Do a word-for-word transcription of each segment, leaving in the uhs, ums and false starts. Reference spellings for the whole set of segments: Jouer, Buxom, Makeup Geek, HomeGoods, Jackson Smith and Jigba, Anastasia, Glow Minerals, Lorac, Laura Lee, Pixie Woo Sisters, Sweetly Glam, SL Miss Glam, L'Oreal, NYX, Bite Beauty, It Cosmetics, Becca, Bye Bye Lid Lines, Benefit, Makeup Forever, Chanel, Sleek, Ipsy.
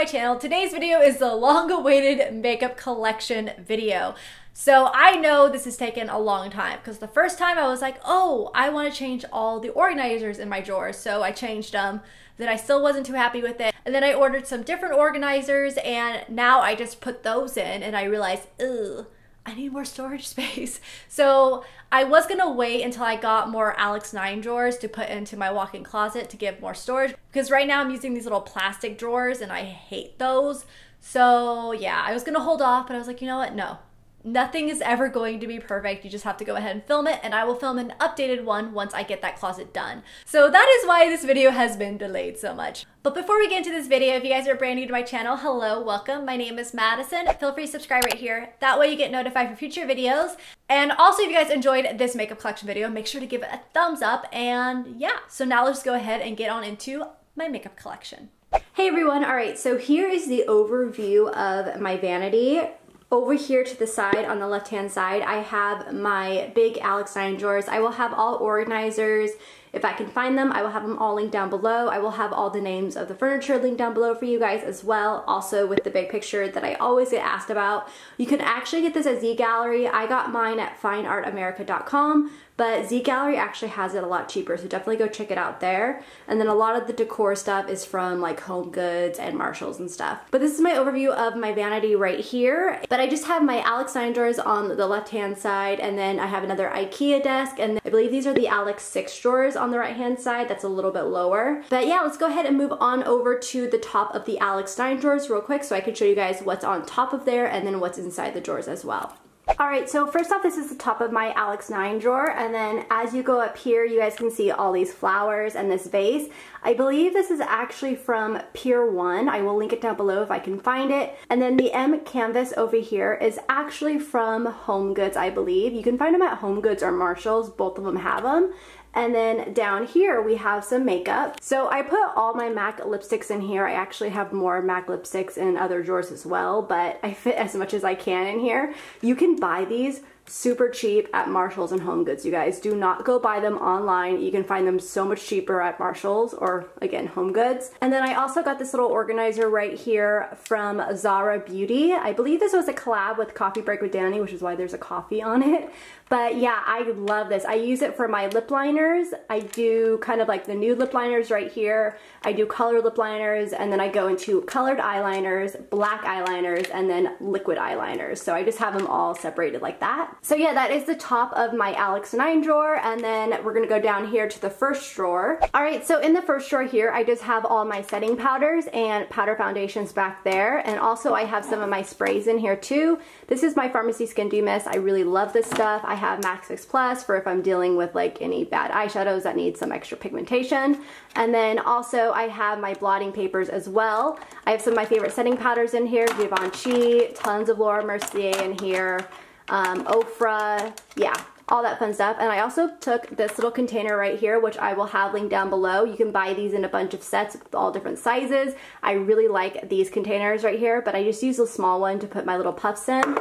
my channel. Today's video is the long-awaited makeup collection video. So I know this has taken a long time because the first time I was like, oh, I want to change all the organizers in my drawers. So I changed them. Then I still wasn't too happy with it. And then I ordered some different organizers and now I just put those in and I realized, ew, I need more storage space. So I was gonna wait until I got more Alex nine drawers to put into my walk-in closet to give more storage because right now I'm using these little plastic drawers and I hate those. So yeah, I was gonna hold off, but I was like, you know what? No. Nothing is ever going to be perfect. You just have to go ahead and film it, and I will film an updated one once I get that closet done. So that is why this video has been delayed so much. But before we get into this video, if you guys are brand new to my channel, hello, welcome. My name is Madison. Feel free to subscribe right here. That way you get notified for future videos. And also, if you guys enjoyed this makeup collection video, make sure to give it a thumbs up. And yeah, so now let's go ahead and get on into my makeup collection. Hey everyone, all right, so here is the overview of my vanity. Over here to the side, on the left-hand side, I have my big Alex nine drawers. I will have all organizers. If I can find them, I will have them all linked down below. I will have all the names of the furniture linked down below for you guys as well. Also with the big picture that I always get asked about. You can actually get this at Z Gallerie. I got mine at fine art america dot com, but Z Gallerie actually has it a lot cheaper, so definitely go check it out there. And then a lot of the decor stuff is from like HomeGoods and Marshalls and stuff. But this is my overview of my vanity right here. But I just have my Alex nine drawers on the left-hand side, and then I have another Ikea desk, and I believe these are the Alex six drawers on the right-hand side. That's a little bit lower. But yeah, let's go ahead and move on over to the top of the Alex nine drawers real quick so I can show you guys what's on top of there and then what's inside the drawers as well. All right, so first off, this is the top of my Alex nine drawer, and then as you go up here, you guys can see all these flowers and this vase. I believe this is actually from Pier one. I will link it down below if I can find it. And then the M canvas over here is actually from HomeGoods, I believe. You can find them at HomeGoods or Marshalls. Both of them have them. And then down here, we have some makeup. So I put all my MAC lipsticks in here. I actually have more MAC lipsticks in other drawers as well, but I fit as much as I can in here. You can buy these super cheap at Marshalls and HomeGoods, you guys. Do not go buy them online. You can find them so much cheaper at Marshalls or, again, HomeGoods. And then I also got this little organizer right here from Zara Beauty. I believe this was a collab with Coffee Break with Danny, which is why there's a coffee on it. But yeah, I love this. I use it for my lip liners. I do kind of like the nude lip liners right here. I do color lip liners, and then I go into colored eyeliners, black eyeliners, and then liquid eyeliners. So I just have them all separated like that. So yeah, that is the top of my Alex nine drawer, and then we're gonna go down here to the first drawer. All right, so in the first drawer here, I just have all my setting powders and powder foundations back there, and also I have some of my sprays in here too. This is my Pharmacy Skin Do Mist. I really love this stuff. I have Max six plus for if I'm dealing with like any bad eyeshadows that need some extra pigmentation. And then also I have my blotting papers as well. I have some of my favorite setting powders in here, Givenchy, tons of Laura Mercier in here. Um, Ofra, yeah, all that fun stuff. And I also took this little container right here, which I will have linked down below. You can buy these in a bunch of sets with all different sizes. I really like these containers right here, but I just use a small one to put my little puffs in.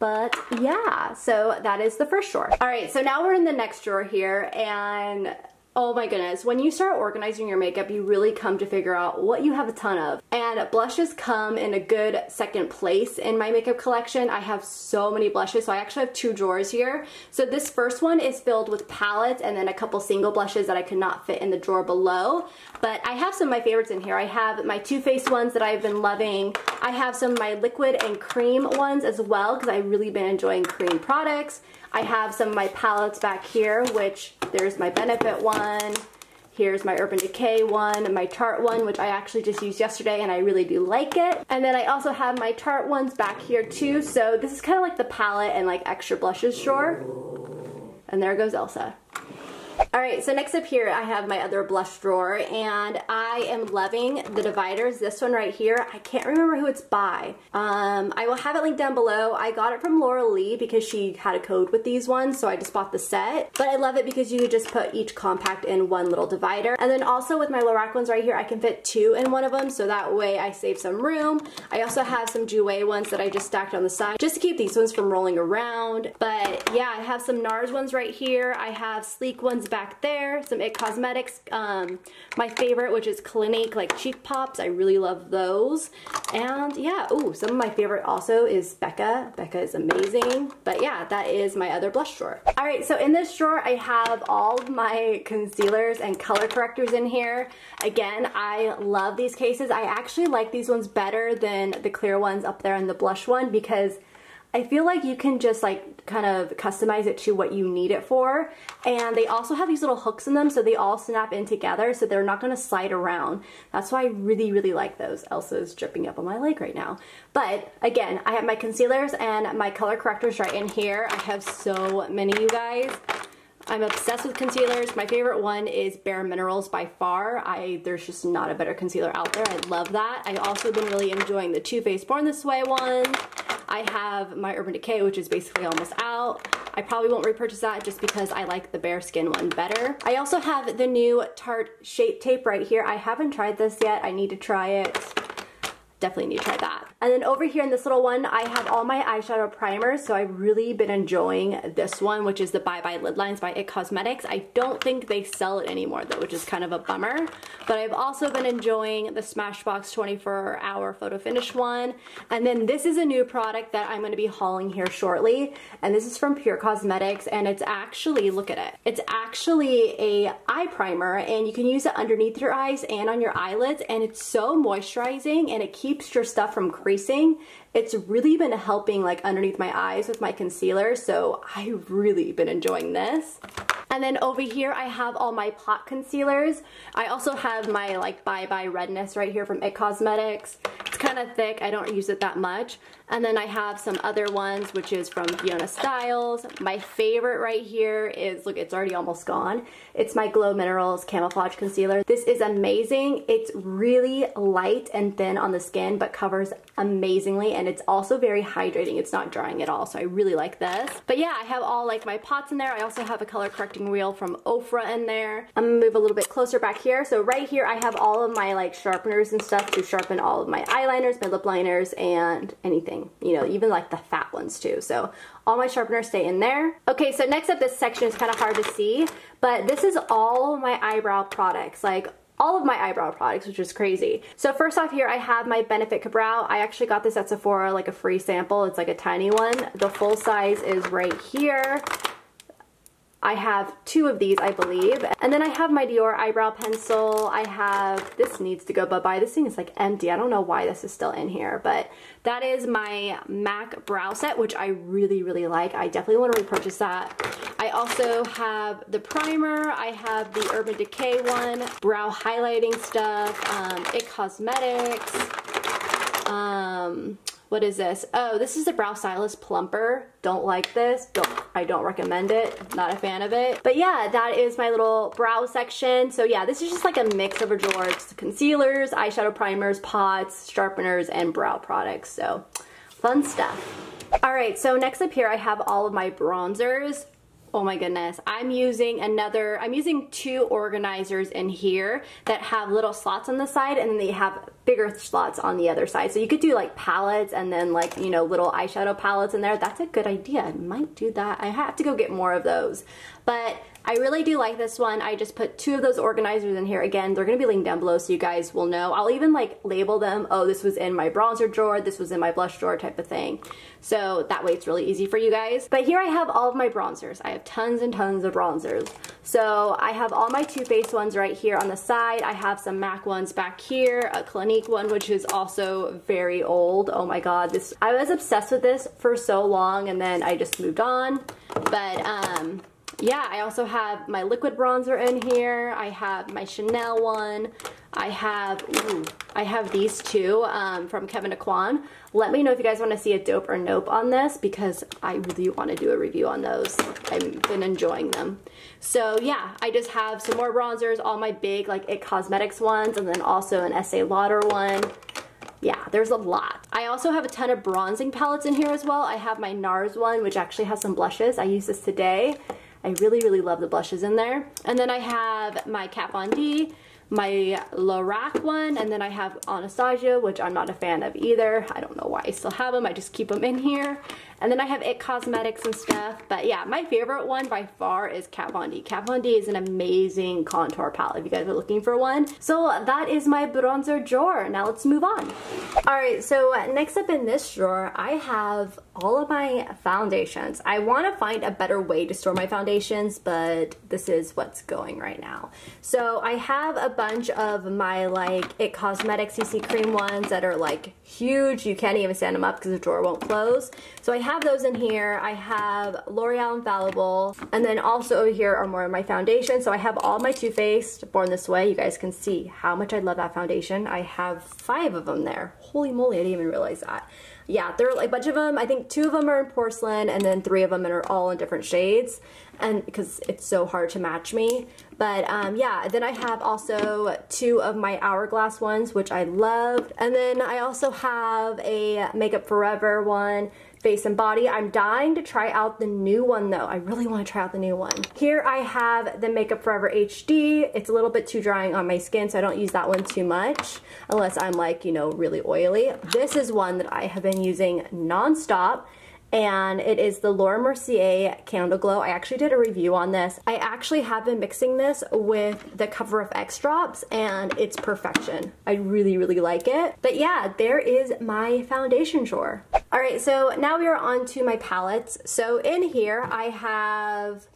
But yeah, so that is the first drawer. All right, so now we're in the next drawer here, and oh my goodness, when you start organizing your makeup, you really come to figure out what you have a ton of. And blushes come in a good second place in my makeup collection. I have so many blushes, so I actually have two drawers here. So this first one is filled with palettes and then a couple single blushes that I could not fit in the drawer below. But I have some of my favorites in here. I have my Too Faced ones that I've been loving. I have some of my liquid and cream ones as well, because I've really been enjoying cream products. I have some of my palettes back here, which there's my Benefit one, here's my Urban Decay one, and my Tarte one, which I actually just used yesterday and I really do like it. And then I also have my Tarte ones back here too, so this is kind of like the palette and like extra blushes drawer. And there goes Elsa. All right, so next up here, I have my other blush drawer, and I am loving the dividers. This one right here, I can't remember who it's by. Um, I will have it linked down below. I got it from Laura Lee because she had a code with these ones, so I just bought the set. But I love it because you could just put each compact in one little divider. And then also with my Lorac ones right here, I can fit two in one of them, so that way I save some room. I also have some Jouer ones that I just stacked on the side just to keep these ones from rolling around. But yeah, I have some NARS ones right here. I have sleek ones back there, some It Cosmetics, um, my favorite, which is Clinique, like cheek pops. I really love those. And yeah, ooh, some of my favorite also is Becca. Becca is amazing. But yeah, that is my other blush drawer. All right, so in this drawer, I have all of my concealers and color correctors in here. Again, I love these cases. I actually like these ones better than the clear ones up there and the blush one because I feel like you can just like kind of customize it to what you need it for. And they also have these little hooks in them so they all snap in together so they're not gonna slide around. That's why I really, really like those. Elsa's dripping up on my leg right now. But again, I have my concealers and my color correctors right in here. I have so many, you guys. I'm obsessed with concealers. My favorite one is Bare Minerals by far. I There's just not a better concealer out there. I love that. I've also been really enjoying the Too Faced Born This Way one. I have my Urban Decay, which is basically almost out. I probably won't repurchase that just because I like the Bare Skin one better. I also have the new Tarte Shape Tape right here. I haven't tried this yet. I need to try it. Definitely need to try that. And then over here in this little one, I have all my eyeshadow primers, so I've really been enjoying this one, which is the Bye Bye Lid Lines by It Cosmetics. I don't think they sell it anymore though, which is kind of a bummer. But I've also been enjoying the Smashbox twenty-four hour Photo Finish one. And then this is a new product that I'm gonna be hauling here shortly. And this is from Pure Cosmetics, and it's actually, look at it. It's actually a eye primer, and you can use it underneath your eyes and on your eyelids, and it's so moisturizing, and it keeps keeps your stuff from creasing. It's really been helping like underneath my eyes with my concealer, so I've really been enjoying this. And then over here I have all my pot concealers. I also have my like Bye Bye Redness right here from It Cosmetics. It's kind of thick, I don't use it that much. And then I have some other ones, which is from Fiona Styles. My favorite right here is, look, it's already almost gone. It's my Glow Minerals Camouflage Concealer. This is amazing. It's really light and thin on the skin, but covers amazingly. And it's also very hydrating. It's not drying at all, so I really like this. But yeah, I have all like my pots in there. I also have a color correcting wheel from Ofra in there. I'm gonna move a little bit closer back here. So right here, I have all of my like sharpeners and stuff to sharpen all of my eyeliners, my lip liners, and anything. You know, even like the fat ones too. So all my sharpeners stay in there. Okay, so next up, this section is kind of hard to see, but this is all my eyebrow products, like all of my eyebrow products, which is crazy. So first off here, I have my Benefit Cabrow. I actually got this at Sephora, like a free sample. It's like a tiny one. The full size is right here. I have two of these, I believe. And then I have my Dior eyebrow pencil. I have, this needs to go bye-bye. This thing is like empty. I don't know why this is still in here, but that is my MAC brow set, which I really, really like. I definitely want to repurchase that. I also have the primer. I have the Urban Decay one, brow highlighting stuff, um, It Cosmetics, um... what is this? Oh, this is the Brow Stylist Plumper. Don't like this. Don't, I don't recommend it. Not a fan of it. But yeah, that is my little brow section. So yeah, this is just like a mix of a drawer. It's concealers, eyeshadow primers, pots, sharpeners, and brow products. So fun stuff. All right, so next up here, I have all of my bronzers. Oh my goodness, I'm using another, I'm using two organizers in here that have little slots on the side and then they have bigger slots on the other side. So you could do like palettes and then like, you know, little eyeshadow palettes in there. That's a good idea, I might do that. I have to go get more of those. But I really do like this one. I just put two of those organizers in here. Again, they're gonna be linked down below so you guys will know. I'll even like label them, oh, this was in my bronzer drawer, this was in my blush drawer type of thing. So that way it's really easy for you guys. But here I have all of my bronzers. I have tons and tons of bronzers. So I have all my Too Faced ones right here on the side. I have some MAC ones back here, a Clinique one, which is also very old. Oh my God, this, I was obsessed with this for so long and then I just moved on. But um, yeah, I also have my liquid bronzer in here. I have my Chanel one. I have, ooh, I have these two um, from Kevyn Aucoin. Let me know if you guys want to see a dope or nope on this because I really want to do a review on those. I've been enjoying them. So yeah, I just have some more bronzers, all my big like It Cosmetics ones, and then also an Estee Lauder one. Yeah, there's a lot. I also have a ton of bronzing palettes in here as well. I have my NARS one, which actually has some blushes. I used this today. I really, really love the blushes in there. And then I have my Kat Von D, my Lorac one, and then I have Anastasia, which I'm not a fan of either. I don't know why I still have them. I just keep them in here. And then I have It Cosmetics and stuff. But yeah, my favorite one by far is Kat Von D. Kat Von D is an amazing contour palette if you guys are looking for one. So that is my bronzer drawer. Now let's move on. Alright, so next up in this drawer, I have all of my foundations. I want to find a better way to store my foundations, but this is what's going right now. So I have a bunch of my like It Cosmetics C C cream ones that are like huge. You can't even stand them up because the drawer won't close. So I have those in here. I have L'Oreal Infallible, and then also over here are more of my foundations. So I have all my Too Faced Born This Way. You guys can see how much I love that foundation. I have five of them there. Holy moly, I didn't even realize that. Yeah, there are a bunch of them. I think two of them are in porcelain and then three of them are all in different shades, and because it's so hard to match me. But um, yeah, then I have also two of my Hourglass ones, which I loved. And then I also have a Makeup Forever one, Face and Body. I'm dying to try out the new one though. I really want to try out the new one. Here I have the Makeup Forever H D. It's a little bit too drying on my skin, so I don't use that one too much unless I'm like, you know, really oily. This is one that I have been using nonstop, and it is the Laura Mercier Candle Glow. I actually did a review on this. I actually have been mixing this with the Cover F X drops, and it's perfection. I really, really like it. But yeah, there is my foundation drawer. All right, so now we are on to my palettes. So in here, I have...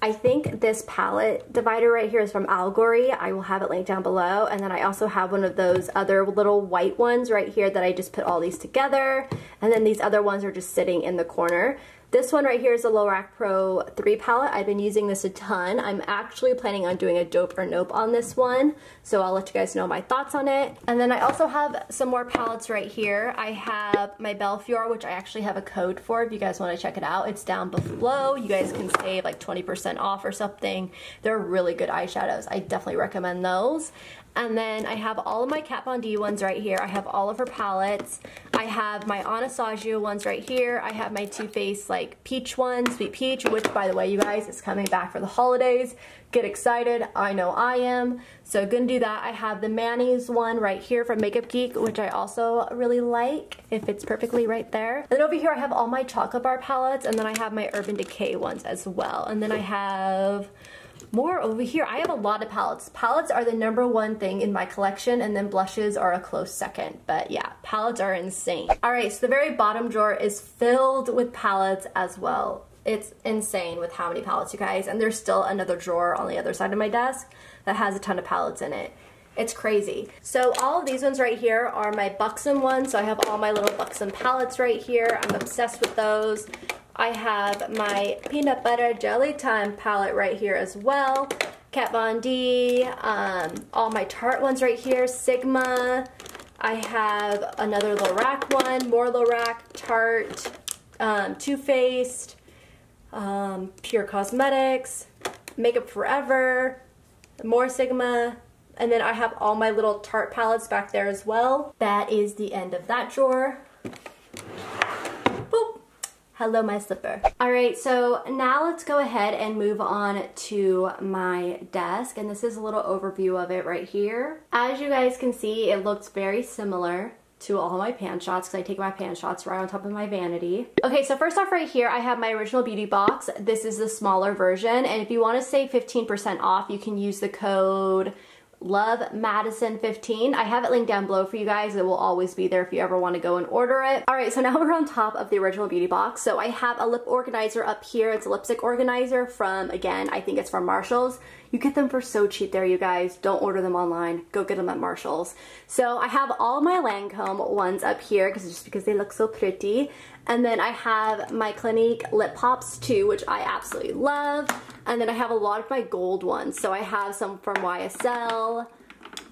I think this palette divider right here is from Allegory. I will have it linked down below. And then I also have one of those other little white ones right here that I just put all these together. And then these other ones are just sitting in the corner. This one right here is the Lorac Pro three palette. I've been using this a ton. I'm actually planning on doing a dope or nope on this one, so I'll let you guys know my thoughts on it. And then I also have some more palettes right here. I have my Belfiore, which I actually have a code for if you guys want to check it out. It's down below. You guys can save like twenty percent off or something. They're really good eyeshadows. I definitely recommend those. And then I have all of my Kat Von D ones right here. I have all of her palettes. I have my Anastasia ones right here. I have my Too Faced like peach one, sweet peach, which by the way, you guys, is coming back for the holidays. Get excited. I know I am. So gonna do that. I have the Manny's one right here from Makeup Geek, which I also really like. It fits perfectly right there. And then over here I have all my chocolate bar palettes, and then I have my Urban Decay ones as well. And then I have more over here. I have a lot of palettes. Palettes are the number one thing in my collection, and then blushes are a close second. But yeah, palettes are insane. Alright, so the very bottom drawer is filled with palettes as well. It's insane with how many palettes, you guys. And there's still another drawer on the other side of my desk that has a ton of palettes in it. It's crazy. So all of these ones right here are my Buxom ones. So I have all my little Buxom palettes right here. I'm obsessed with those. I have my Peanut Butter Jelly Time palette right here as well. Kat Von D, um, all my Tarte ones right here, Sigma. I have another Lorac one, more Lorac, Tarte, um, Too Faced, um, Pure Cosmetics, Makeup Forever, more Sigma. And then I have all my little Tarte palettes back there as well. That is the end of that drawer. Hello, my slipper. All right, so now let's go ahead and move on to my desk. And this is a little overview of it right here. As you guys can see, it looks very similar to all my pan shots, because I take my pan shots right on top of my vanity. Okay, so first off right here, I have my original beauty box. This is the smaller version. And if you want to save fifteen percent off, you can use the code Love Madison fifteen. I have it linked down below for you guys. It will always be there if you ever want to go and order it. Alright, so now we're on top of the original beauty box. So I have a lip organizer up here. It's a lipstick organizer from, again, I think it's from Marshalls. You get them for so cheap there, you guys. Don't order them online. Go get them at Marshalls. So I have all my Lancome ones up here because just because they look so pretty. And then I have my Clinique Lip Pops too, which I absolutely love. And then I have a lot of my gold ones. So I have some from Y S L,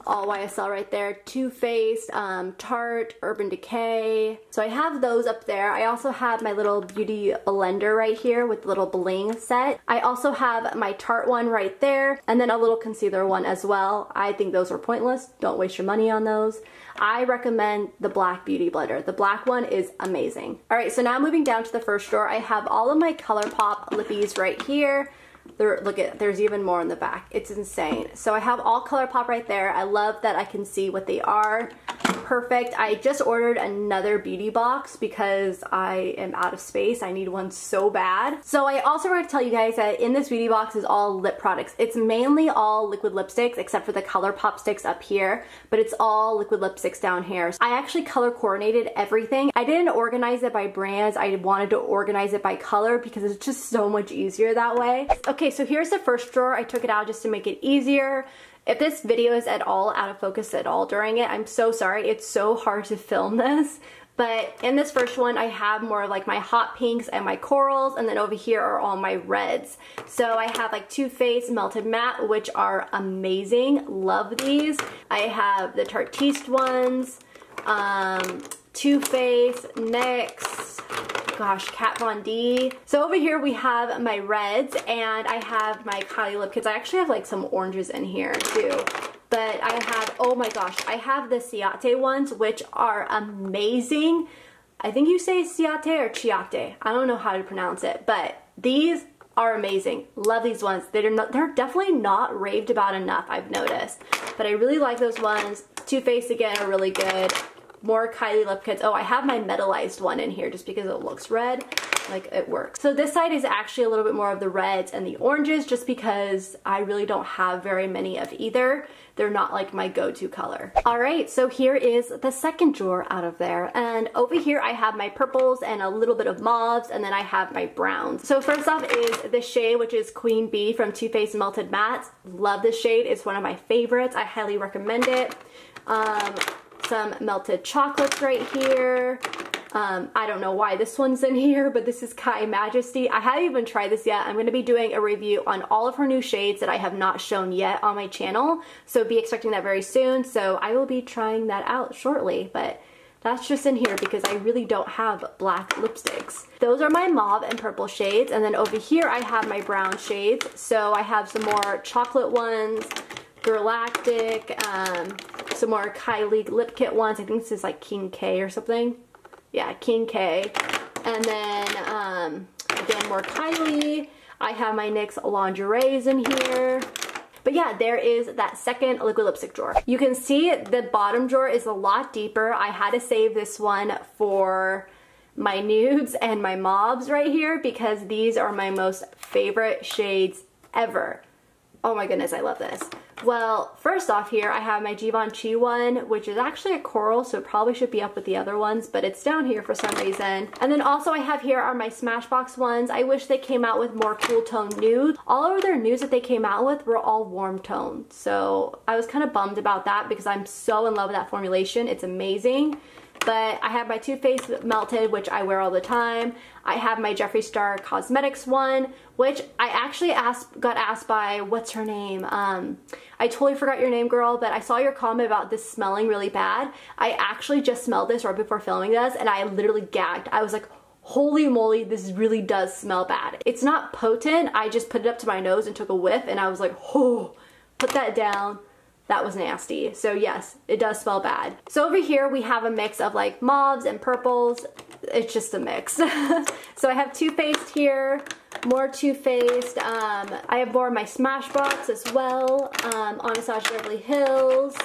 all Y S L right there, Too Faced, um, Tarte, Urban Decay. So I have those up there. I also have my little beauty blender right here with the little bling set. I also have my Tarte one right there, and then a little concealer one as well. I think those are pointless. Don't waste your money on those. I recommend the black beauty blender. The black one is amazing. All right, so now moving down to the first drawer, I have all of my ColourPop lippies right here. There, look at, there's even more in the back. It's insane. So I have all ColourPop right there. I love that I can see what they are. perfect. I just ordered another beauty box because I am out of space. I need one so bad. So I also want to tell you guys that in this beauty box is all lip products. It's mainly all liquid lipsticks except for the ColourPop sticks up here, but it's all liquid lipsticks down here. So I actually color coordinated everything. I didn't organize it by brands. I wanted to organize it by color because it's just so much easier that way. Okay, so here's the first drawer. I took it out just to make it easier. If this video is at all out of focus at all during it, I'm so sorry. It's so hard to film this. But in this first one, I have more of like my hot pinks and my corals, and then over here are all my reds. So I have like Too Faced Melted Matte, which are amazing. Love these. I have the Tarte ones, um, Too Faced, N Y X, gosh, Kat Von D. So over here we have my reds, and I have my Kylie lip kits. I actually have like some oranges in here too. But I have, oh my gosh, I have the ciate ones, which are amazing. I think you say ciate or chiate. I don't know how to pronounce it, but these are amazing. Love these ones. They're not, they're definitely not raved about enough, I've noticed. But I really like those ones. Too Faced again are really good. More Kylie lip kits. Oh, I have my metallized one in here just because it looks red. Like, it works. So this side is actually a little bit more of the reds and the oranges just because I really don't have very many of either. They're not like my go-to color. All right, so here is the second drawer out of there. And over here I have my purples and a little bit of mauves, and then I have my browns. So first off is the shade, which is Queen Bee from Too Faced Melted Mattes. Love this shade. It's one of my favorites. I highly recommend it. Um, some melted chocolates right here. Um, I don't know why this one's in here, but this is Kai Majesty. I haven't even tried this yet. I'm going to be doing a review on all of her new shades that I have not shown yet on my channel, so be expecting that very soon. So I will be trying that out shortly, but that's just in here because I really don't have black lipsticks. Those are my mauve and purple shades, and then over here I have my brown shades. So I have some more chocolate ones, Galactic, um, some more Kylie lip kit ones. I think this is like King K or something. Yeah, King K. And then, um, again, more Kylie. I have my N Y X lingeries in here. But yeah, there is that second liquid lipstick drawer. You can see the bottom drawer is a lot deeper. I had to save this one for my nudes and my mauves right here because these are my most favorite shades ever. Oh my goodness, I love this. Well, first off here, I have my Givenchy one, which is actually a coral, so it probably should be up with the other ones, but it's down here for some reason. And then also I have here are my Smashbox ones. I wish they came out with more cool tone nudes. All of their nudes that they came out with were all warm toned, so I was kind of bummed about that because I'm so in love with that formulation. It's amazing. But I have my Too Faced Melted, which I wear all the time. I have my Jeffree Star Cosmetics one, which I actually asked, got asked by, what's her name? Um, I totally forgot your name, girl, but I saw your comment about this smelling really bad. I actually just smelled this right before filming this, and I literally gagged. I was like, holy moly, this really does smell bad. It's not potent. I just put it up to my nose and took a whiff, and I was like, oh, put that down. That was nasty. So yes, it does smell bad. So over here we have a mix of like mauves and purples. It's just a mix. So I have Too Faced here, more Too Faced. Um, I have more of my Smashbox as well. Um, Anastasia Beverly Hills.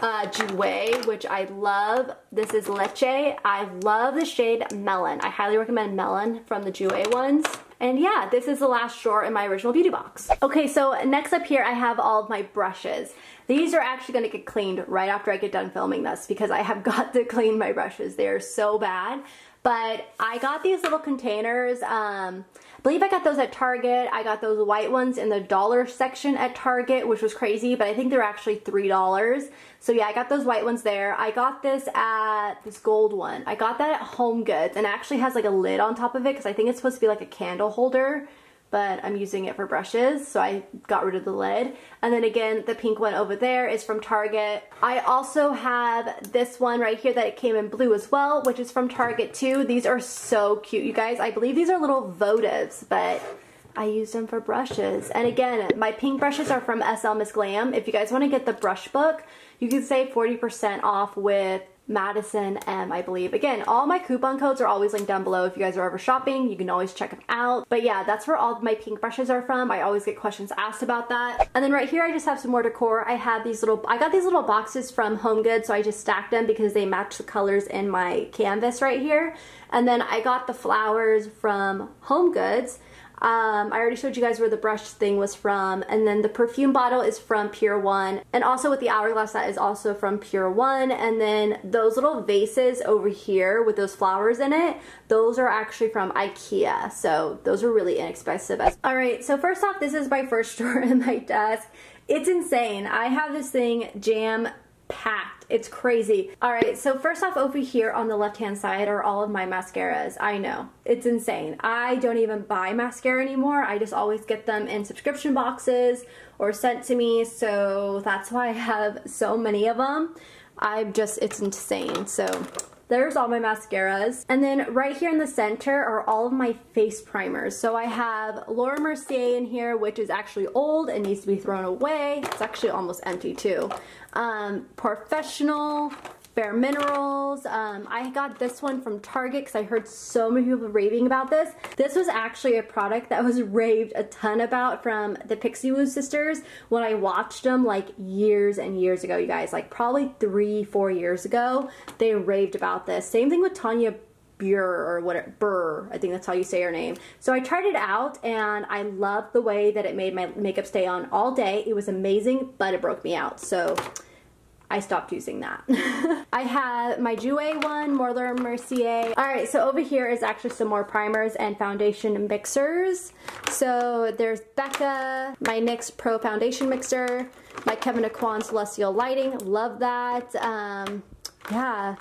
Uh, Jouer, which I love. This is Leche. I love the shade Melon. I highly recommend Melon from the Jouer ones. And yeah, this is the last drawer in my original beauty box. Okay, so next up here I have all of my brushes. These are actually gonna get cleaned right after I get done filming this because I have got to clean my brushes. They are so bad. But I got these little containers. Um, I believe I got those at Target. I got those white ones in the dollar section at Target, which was crazy, but I think they're actually three dollars. So yeah, I got those white ones there. I got this at, this gold one. I got that at HomeGoods, and it actually has like a lid on top of it because I think it's supposed to be like a candle holder, but I'm using it for brushes, so I got rid of the lid. And then again, the pink one over there is from Target. I also have this one right here that it came in blue as well, which is from Target too. These are so cute, you guys. I believe these are little votives, but I used them for brushes. And again, my pink brushes are from S L Miss Glam. If you guys wanna get the brush book, you can save forty percent off with Madison M, I believe. Again, all my coupon codes are always linked down below. If you guys are ever shopping, you can always check them out. But yeah, that's where all my pink brushes are from. I always get questions asked about that. And then right here, I just have some more decor. I had these little, I got these little boxes from HomeGoods, so I just stacked them because they match the colors in my canvas right here. And then I got the flowers from HomeGoods. Um, I already showed you guys where the brush thing was from, and then the perfume bottle is from Pure One, and also with the hourglass, that is also from Pure One. And then those little vases over here with those flowers in it, those are actually from Ikea, so those are really inexpensive. Alright, so first off, this is my first drawer in my desk. It's insane. I have this thing jam packed. It's crazy. Alright, so first off, over here on the left hand side are all of my mascaras. I know, it's insane. I don't even buy mascara anymore. I just always get them in subscription boxes or sent to me, so that's why I have so many of them. I'm just, it's insane. So there's all my mascaras. And then right here in the center are all of my face primers. So I have Laura Mercier in here, which is actually old and needs to be thrown away. It's actually almost empty too. Um, Professional, Bare Minerals. Um, I got this one from Target because I heard so many people raving about this. This was actually a product that was raved a ton about from the Pixie Woo sisters when I watched them like years and years ago, you guys. Like probably three, four years ago, they raved about this. Same thing with Tanya Burr or whatever, Burr, I think that's how you say her name. So I tried it out and I loved the way that it made my makeup stay on all day. It was amazing, but it broke me out, so I stopped using that. I have my Jouer one, Laura Mercier. Alright, so over here is actually some more primers and foundation mixers. So there's Becca, my N Y X Pro Foundation Mixer, my Kevyn Aucoin Celestial Lighting, love that. Um, yeah.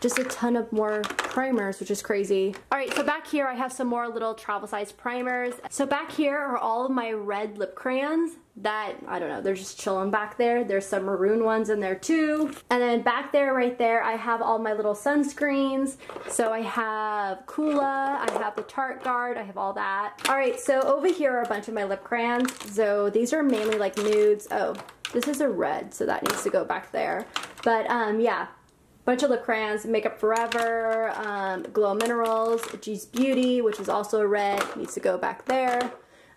Just a ton of more primers, which is crazy. All right, so back here I have some more little travel size primers. So back here are all of my red lip crayons that, I don't know, they're just chilling back there. There's some maroon ones in there too. And then back there, right there, I have all my little sunscreens. So I have Kula, I have the Tarte Guard, I have all that. All right, so over here are a bunch of my lip crayons. So these are mainly like nudes. Oh, this is a red, so that needs to go back there. But um, yeah. Bunch of lip crayons, Makeup Forever, um, Glow Minerals, G's Beauty, which is also a red, needs to go back there.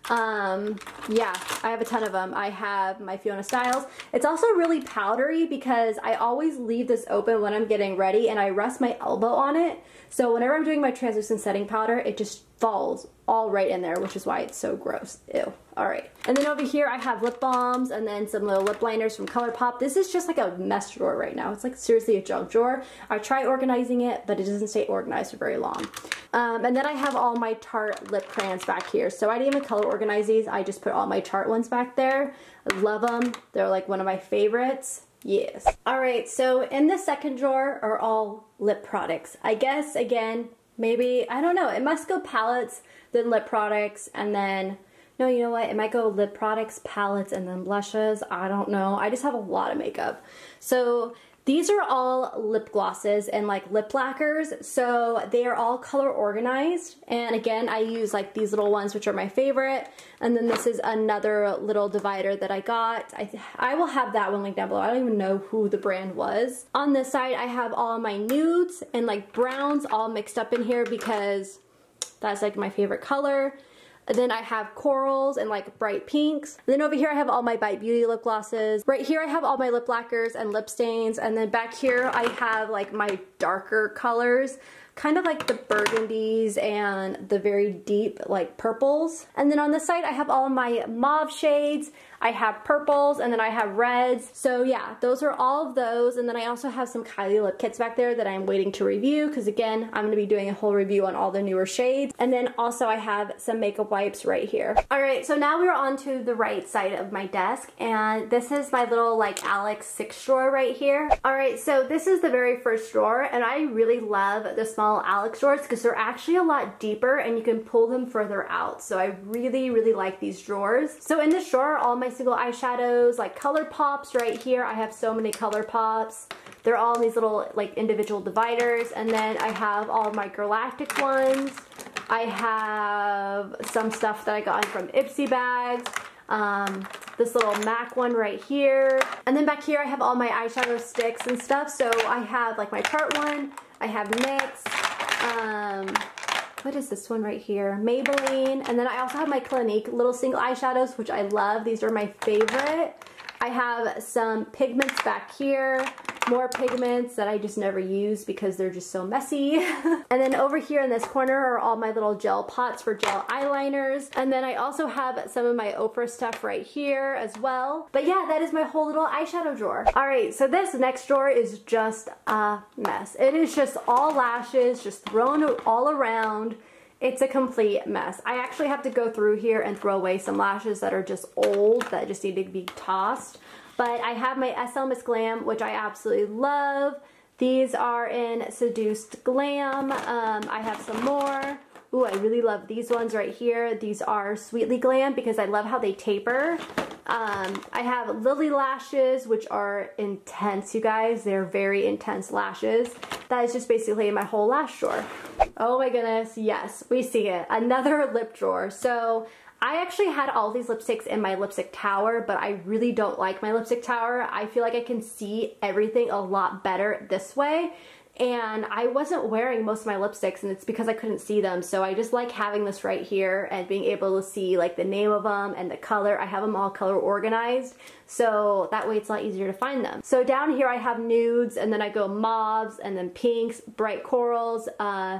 Um, yeah, I have a ton of them. I have my Fiona Styles. It's also really powdery because I always leave this open when I'm getting ready and I rest my elbow on it. So whenever I'm doing my translucent setting powder, it just falls all right in there, which is why it's so gross. Ew. All right. And then over here, I have lip balms and then some little lip liners from ColourPop. This is just like a mess drawer right now. It's like seriously a junk drawer. I try organizing it, but it doesn't stay organized for very long. Um, and then I have all my Tarte lip crayons back here. So I didn't even color organize these. I just put all my Tarte ones back there. I love them. They're like one of my favorites. Yes. All right. So in the second drawer are all lip products. I guess, again, maybe, I don't know, it must go palettes, then lip products, and then, no, you know what, it might go lip products, palettes, and then blushes. I don't know. I just have a lot of makeup. So these are all lip glosses and like lip lacquers. So they are all color organized. And again, I use like these little ones, which are my favorite. And then this is another little divider that I got. I, I will have that one linked down below. I don't even know who the brand was. On this side, I have all my nudes and like browns all mixed up in here because that's like my favorite color. And then I have corals and like bright pinks. And then over here I have all my Bite Beauty lip glosses. Right here I have all my lip lacquers and lip stains. And then back here I have like my darker colors, kind of like the burgundies and the very deep like purples. And then on this side I have all my mauve shades, I have purples, and then I have reds. So yeah, those are all of those. And then I also have some Kylie lip kits back there that I'm waiting to review because again, I'm going to be doing a whole review on all the newer shades. And then also I have some makeup wipes right here. Alright, so now we're on to the right side of my desk, and this is my little like Alex sixth drawer right here. Alright, so this is the very first drawer, and I really love the small Alex drawers because they're actually a lot deeper and you can pull them further out. So I really, really like these drawers. So in this drawer are all my single eyeshadows, like ColourPops right here. I have so many ColourPops. They're all in these little like individual dividers. And then I have all my Galactic ones. I have some stuff that I got from Ipsy bags. Um, this little MAC one right here. And then back here I have all my eyeshadow sticks and stuff. So I have like my Tarte one, I have N Y X, um, what is this one right here? Maybelline. And then I also have my Clinique little single eyeshadows, which I love. These are my favorite. I have some pigments back here, more pigments that I just never use because they're just so messy. And then over here in this corner are all my little gel pots for gel eyeliners. And then I also have some of my Oprah stuff right here as well. But yeah, that is my whole little eyeshadow drawer. All right, so this next drawer is just a mess. It is just all lashes, just thrown all around. It's a complete mess. I actually have to go through here and throw away some lashes that are just old, that just need to be tossed. But I have my S L Miss Glam, which I absolutely love. These are in Seduced Glam. Um, I have some more. Ooh, I really love these ones right here. These are Sweetly Glam because I love how they taper. Um, I have Lily Lashes, which are intense, you guys. They're very intense lashes. That is just basically my whole lash drawer. Oh my goodness, yes, we see it. Another lip drawer. So I actually had all these lipsticks in my lipstick tower, but I really don't like my lipstick tower. I feel like I can see everything a lot better this way. And I wasn't wearing most of my lipsticks, and it's because I couldn't see them. So I just like having this right here and being able to see like the name of them and the color. I have them all color organized, so that way it's a lot easier to find them. So down here I have nudes, and then I go mauves, and then pinks, bright corals, uh,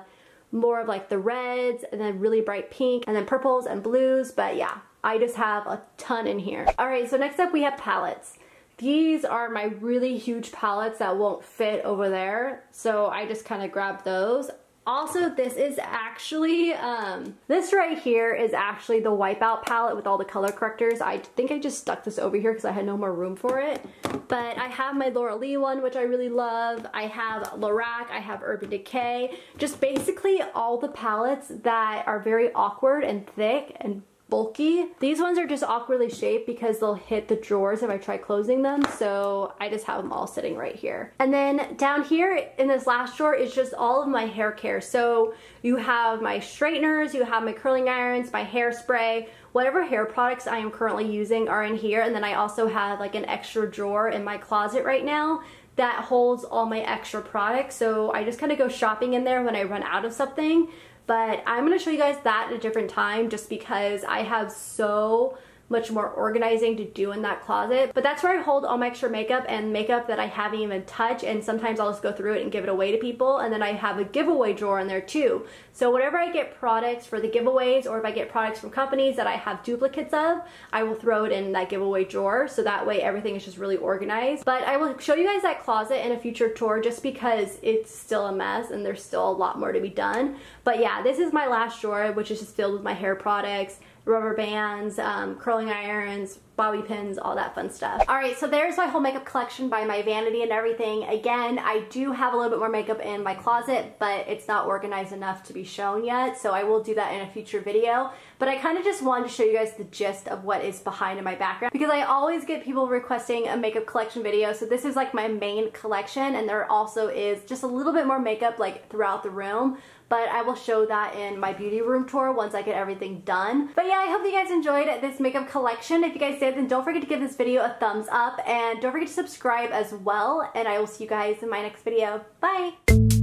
more of like the reds, and then really bright pink, and then purples and blues. But yeah, I just have a ton in here. All right, so next up we have palettes. These are my really huge palettes that won't fit over there, so I just kind of grabbed those. Also, this is actually, um, this right here is actually the Wipeout palette with all the color correctors. I think I just stuck this over here because I had no more room for it. But I have my Laura Lee one, which I really love. I have Lorac, I have Urban Decay. Just basically all the palettes that are very awkward and thick and bulky. These ones are just awkwardly shaped because they'll hit the drawers if I try closing them, so I just have them all sitting right here. And then down here in this last drawer is just all of my hair care. So you have my straighteners, you have my curling irons, my hairspray, whatever hair products I am currently using are in here. And then I also have like an extra drawer in my closet right now that holds all my extra products. So I just kind of go shopping in there when I run out of something. But I'm going to show you guys that at a different time just because I have so much more organizing to do in that closet. But that's where I hold all my extra makeup and makeup that I haven't even touched, and sometimes I'll just go through it and give it away to people. And then I have a giveaway drawer in there too. So whenever I get products for the giveaways, or if I get products from companies that I have duplicates of, I will throw it in that giveaway drawer, so that way everything is just really organized. But I will show you guys that closet in a future tour just because it's still a mess and there's still a lot more to be done. But yeah, this is my last drawer, which is just filled with my hair products, rubber bands, um, curling irons, bobby pins, all that fun stuff. All right, so there's my whole makeup collection by my vanity and everything. Again, I do have a little bit more makeup in my closet, but it's not organized enough to be shown yet, so I will do that in a future video. But I kind of just wanted to show you guys the gist of what is behind in my background, because I always get people requesting a makeup collection video, so this is like my main collection, and there also is just a little bit more makeup like throughout the room, but I will show that in my beauty room tour once I get everything done. But yeah, I hope that you guys enjoyed this makeup collection. If you guys did, then don't forget to give this video a thumbs up, and don't forget to subscribe as well, and I will see you guys in my next video. Bye!